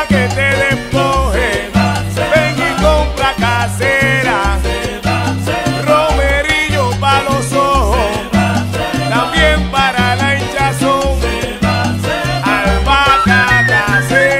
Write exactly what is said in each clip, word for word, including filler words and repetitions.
pa' que te despoje. Ven y compra casera, romerillo pa' los ojos, también para la hinchazón, albahaca casera.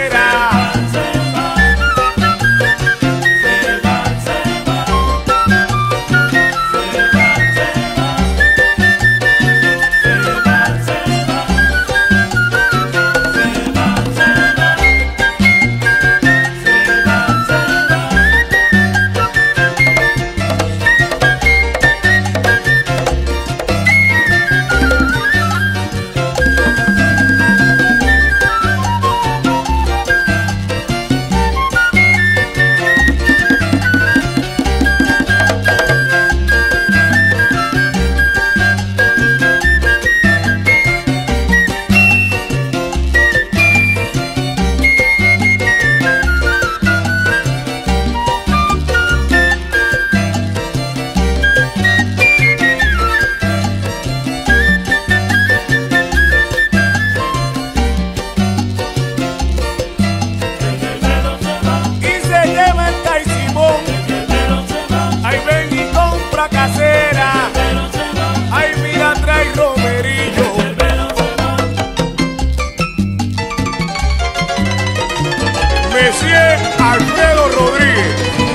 Casera, ay mira, trae romerillo. Messier Alfredo Rodríguez.